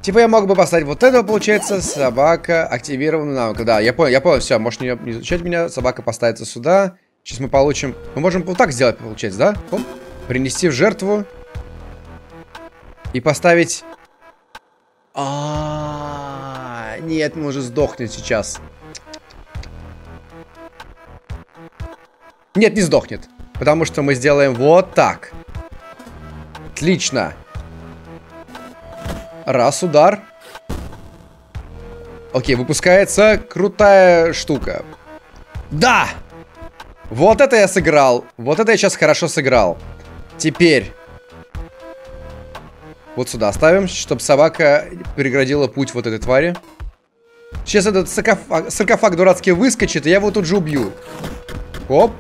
Типа я мог бы поставить вот этого, получается. Собака активирована навык. Да, я понял. Все, можешь не изучать меня. Собака поставится сюда. Сейчас мы получим... Мы можем вот так сделать, получается, да? Оп. Принести в жертву. И поставить... А-а-а. Нет, мы уже сдохнем сейчас. Нет, не сдохнет. Потому что мы сделаем вот так. Отлично. Раз удар. Окей, выпускается крутая штука. Да! Вот это я сыграл. Вот это я сейчас хорошо сыграл. Теперь. Вот сюда ставим, чтобы собака преградила путь вот этой твари. Сейчас этот саркофаг дурацкий выскочит, и я его тут же убью. Оп.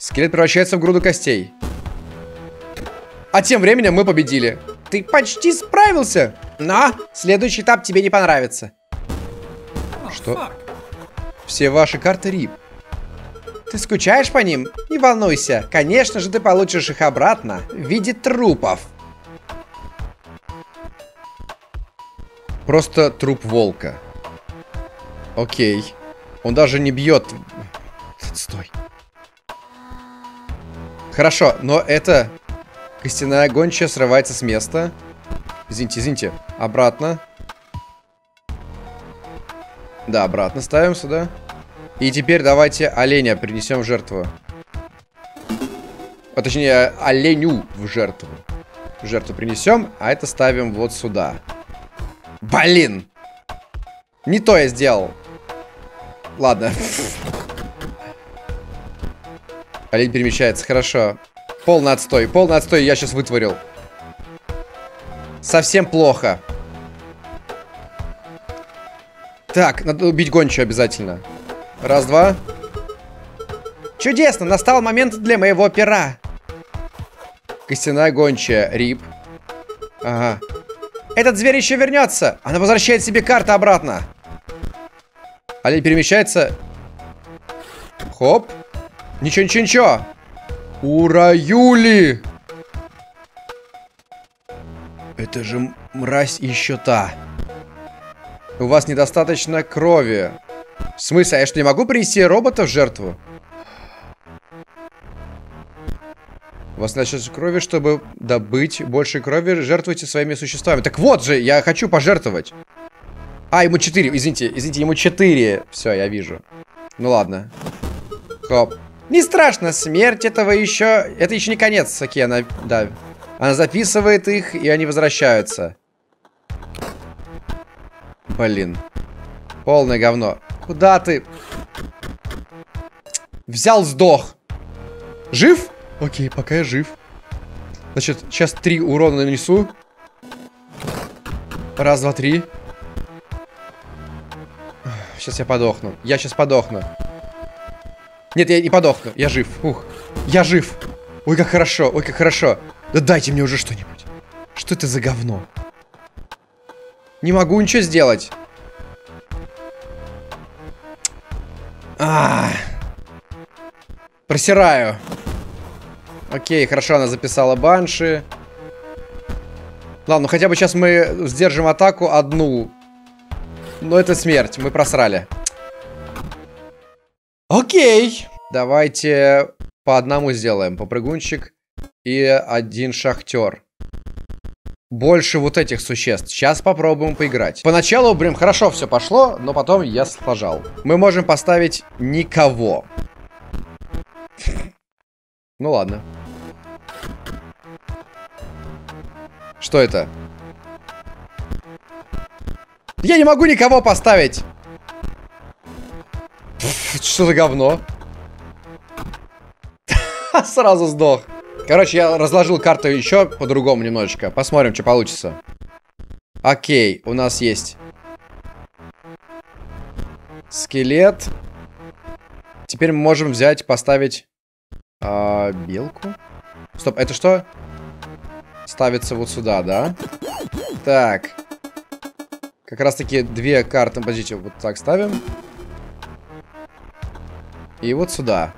Скелет превращается в груду костей. А тем временем мы победили. Ты почти справился. Но следующий этап тебе не понравится. Что? Все ваши карты рип. Ты скучаешь по ним? Не волнуйся. Конечно же, ты получишь их обратно в виде трупов. Просто труп волка. Окей. Он даже не бьет. Стой. Хорошо, но это... Костяная гончая срывается с места. Извините, извините. Обратно. Да, обратно ставим сюда. И теперь давайте оленя принесем в жертву. А, точнее, оленю в жертву. В жертву принесем, а это ставим вот сюда. Блин! Не то я сделал. Ладно. Олень перемещается, хорошо. Полный отстой я сейчас вытворил. Совсем плохо. Так, надо убить гончую обязательно. Раз, два. Чудесно, настал момент для моего пера. Костяная гончая, рип. Ага. Этот зверь еще вернется. Она возвращает себе карту обратно. Олень перемещается. Хоп. Ничего, ничего, ничего. Ура, Юли! Это же мразь еще та. У вас недостаточно крови. В смысле, а я что, не могу принести робота в жертву? У вас начнется крови, чтобы добыть больше крови, жертвуйте своими существами. Так вот же, я хочу пожертвовать. А, ему 4, извините, извините, ему 4. Все, я вижу. Ну ладно. Хоп. Не страшно, смерть этого еще... Это еще не конец, окей, она... Да. Она записывает их, и они возвращаются. Блин. Полное говно. Куда ты? Взял, сдох. Жив? Окей, пока я жив. Значит, сейчас 3 урона нанесу. Раз, два, три. Сейчас я подохну. Я сейчас подохну. Нет, я не подохну. Я жив. Ух. Я жив. Ой, как хорошо. Ой, как хорошо. Да дайте мне уже что-нибудь. Что это за говно? Не могу ничего сделать. А-а-а. Просираю. Окей, хорошо, она записала банши. Ладно, ну хотя бы сейчас мы сдержим атаку одну. Но это смерть. Мы просрали. Окей. Давайте по одному сделаем. Попрыгунчик и один шахтер. Больше вот этих существ. Сейчас попробуем поиграть. Поначалу, блин, хорошо все пошло, но потом я сложал. Мы можем поставить никого. Ну ладно. Что это? Я не могу никого поставить. Что за говно? Сразу сдох. Короче, я разложил карту еще по-другому немножечко. Посмотрим, что получится. Окей, у нас есть скелет. Теперь мы можем взять, поставить белку. Стоп, это что? Ставится вот сюда, да? Так. Как раз таки 2 карты. Подождите, вот так ставим. И вот сюда.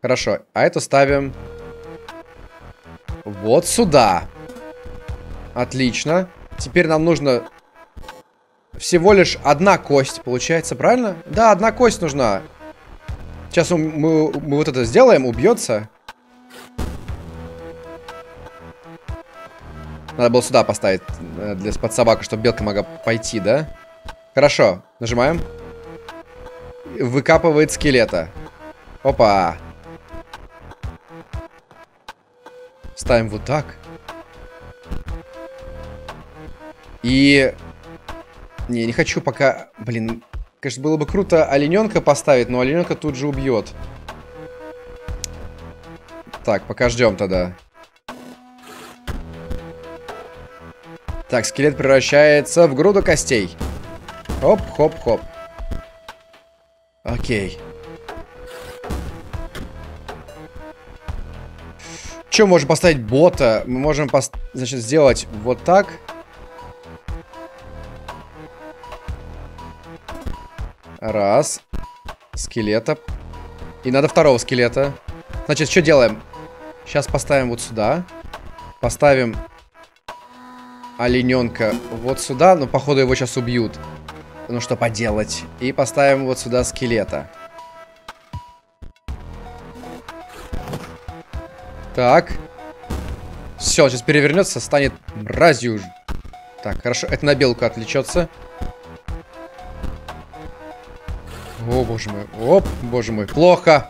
Хорошо. А это ставим вот сюда. Отлично. Теперь нам нужно всего лишь 1 кость, получается, правильно? Да, 1 кость нужна. Сейчас мы вот это сделаем, убьется. Надо было сюда поставить для под собаку, чтобы белка могла пойти, да? Хорошо. Нажимаем. Выкапывает скелета. Опа. Ставим вот так. И... Не хочу пока... Блин, конечно, было бы круто олененка поставить, но олененка тут же убьет. Так, пока ждем тогда. Так, скелет превращается в груду костей. Хоп-хоп-хоп. Окей. Че, можем поставить бота? Мы можем, значит, сделать вот так. Раз. Скелета. И надо второго скелета. Значит, что делаем? Сейчас поставим вот сюда. Поставим олененка вот сюда. Но, походу, его сейчас убьют. Ну, что поделать. И поставим вот сюда скелета. Так. Все, сейчас перевернется, станет мразью. Так, хорошо. Это на белку отвлечется. О, боже мой. Оп, боже мой. Плохо.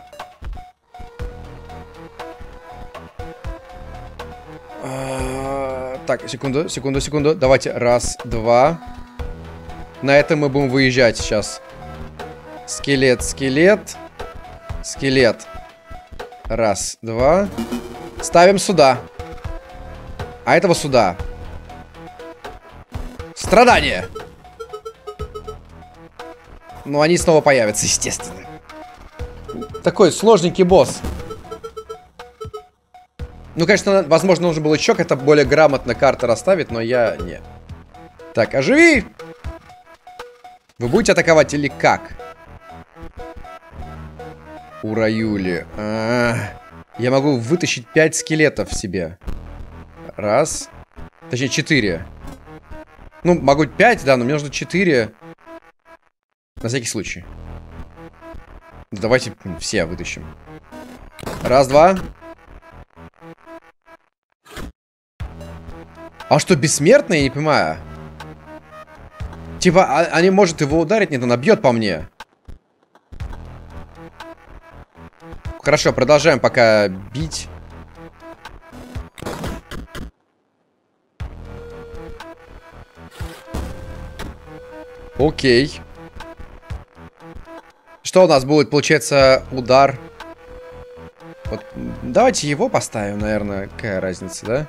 Так, секунду, секунду, секунду. Давайте. Раз, два. На этом мы будем выезжать сейчас. Скелет, скелет. Скелет. Раз, два. Ставим сюда. А этого сюда. Страдания. Но они снова появятся, естественно. Такой сложненький босс. Ну, конечно, возможно, нужно было еще как-то более грамотно карты расставить, но я не. Так, оживи! Вы будете атаковать или как? Ураюли. Я могу вытащить 5 скелетов себе. Раз. Точнее, 4. Ну, могу 5, да, но мне нужно 4. На всякий случай. Давайте все вытащим. Раз, два. А что, бессмертный? Я не понимаю. Типа, они, может, его ударить? Нет, она бьет по мне. Хорошо, продолжаем пока бить. Окей. Что у нас будет, получается, удар? Вот, давайте его поставим, наверное. Какая разница, да?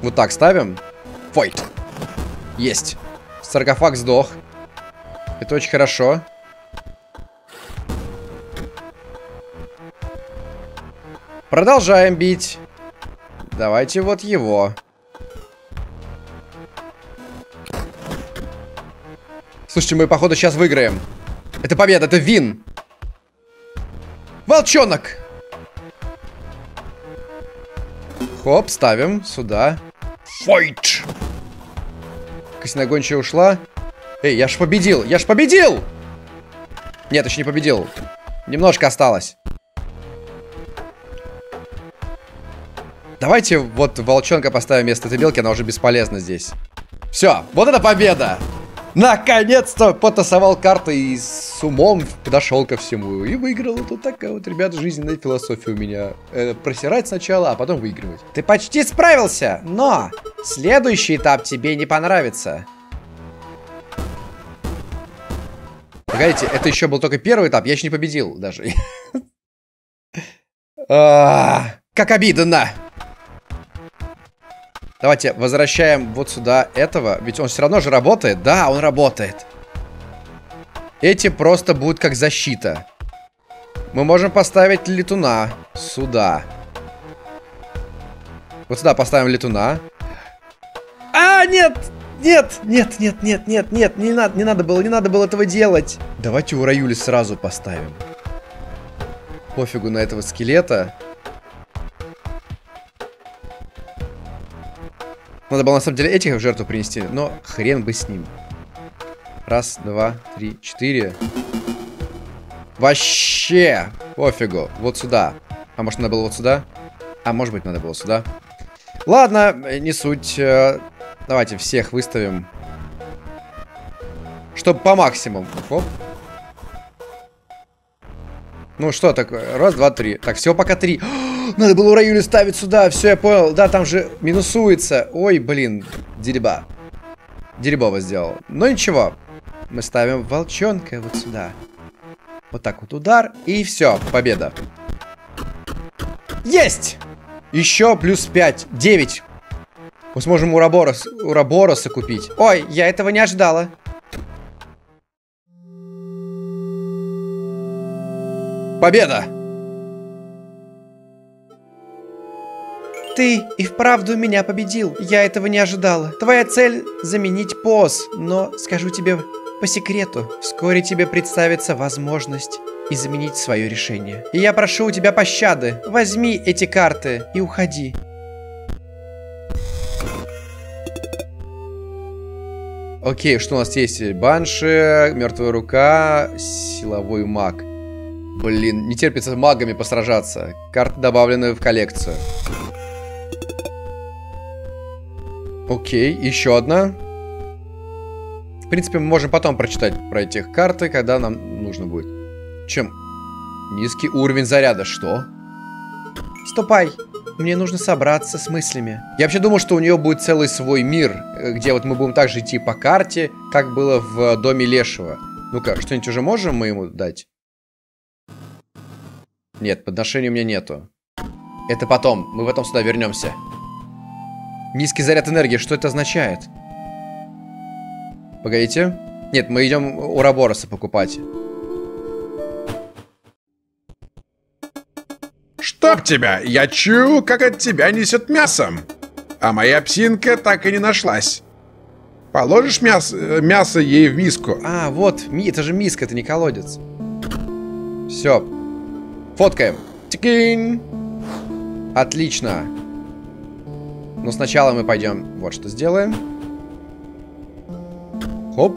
Вот так ставим. Фойт. Есть. Саркофаг сдох. Это очень хорошо. Продолжаем бить. Давайте вот его. Слушайте, мы, походу, сейчас выиграем. Это победа, это вин. Волчонок. Хоп, ставим сюда. Фойт. Косногончая ушла. Эй, я ж победил, я ж победил. Нет, еще не победил. Немножко осталось. Давайте вот волчонка поставим вместо этой белки, она уже бесполезна здесь. Все, вот это победа. Наконец-то потасовал карты и с умом подошел ко всему. И выиграл. Вот такая вот, ребят, жизненная философия у меня. Просирать сначала, а потом выигрывать. Ты почти справился, но следующий этап тебе не понравится. Погодите, это еще был только первый этап. Я еще не победил даже. Как обидно. Давайте возвращаем вот сюда этого. Ведь он все равно же работает. Да, он работает. Эти просто будут как защита. Мы можем поставить летуна сюда. Вот сюда поставим летуна. А, нет! Нет, нет, нет, нет, нет, нет. Не надо было этого делать. Давайте у Раюли сразу поставим. Пофигу на этого скелета. Надо было, на самом деле, этих в жертву принести, но хрен бы с ним. Раз, два, три, четыре. Вообще! Пофигу. Вот сюда. А может, надо было вот сюда? А может быть, надо было сюда? Ладно, не суть. Давайте всех выставим. Чтобы по максимуму. Хоп. Ну что такое? Раз, два, три. Так, всего пока 3. Надо было Ураюли ставить сюда. Все, я понял. Да, там же минусуется. Ой, блин. Дереба. Деребово сделал. Но ничего. Мы ставим волчонка вот сюда. Вот так вот удар. И все. Победа. Есть! Еще плюс 5. 9. Мы сможем Урабороса купить. Ой, я этого не ожидала. Победа! Ты и вправду меня победил. Я этого не ожидала. Твоя цель – заменить Поз. Но скажу тебе по секрету. Вскоре тебе представится возможность изменить свое решение. И я прошу у тебя пощады. Возьми эти карты и уходи. Окей, что у нас есть? Банши, мертвая рука, силовой маг. Блин, не терпится магами посражаться. Карты добавлены в коллекцию. Окей, еще одна. В принципе, мы можем потом прочитать про этих карты, когда нам нужно будет. Чем? Низкий уровень заряда, что? Ступай, мне нужно собраться с мыслями. Я вообще думал, что у нее будет целый свой мир, где вот мы будем также идти по карте, как было в доме Лешего. Ну-ка, что-нибудь уже можем мы ему дать? Нет, подношений у меня нету. Это потом, мы потом сюда вернемся. Низкий заряд энергии, что это означает? Погодите. Нет, мы идем Урабороса покупать. Чтоб тебя, я чую, как от тебя несет мясом. А моя псинка так и не нашлась. Положишь мясо ей в миску? А, вот, это же миска, это не колодец. Все. Фоткаем. Тикинь. Отлично. Но сначала мы пойдем вот что сделаем. Хоп.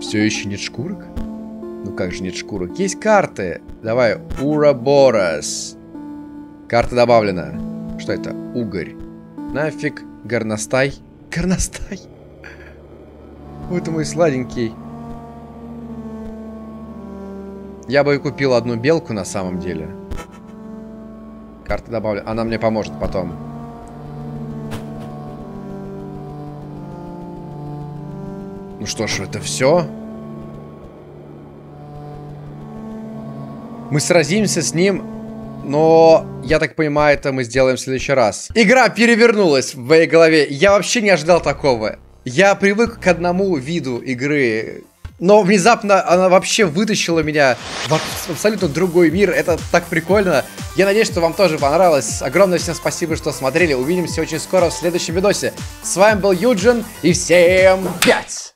Все еще нет шкурок? Ну как же нет шкурок? Есть карты. Давай, Ураборос. Карта добавлена. Что это? Угорь. Нафиг. Горностай. Горностай. Вот мой сладенький. Я бы купил одну белку на самом деле. Карта добавлена. Она мне поможет потом. Ну что ж, это все. Мы сразимся с ним, но, я так понимаю, это мы сделаем в следующий раз. Игра перевернулась в моей голове. Я вообще не ожидал такого. Я привык к одному виду игры. Но внезапно она вообще вытащила меня в абсолютно другой мир. Это так прикольно. Я надеюсь, что вам тоже понравилось. Огромное всем спасибо, что смотрели. Увидимся очень скоро в следующем видосе. С вами был Юджин и всем пять!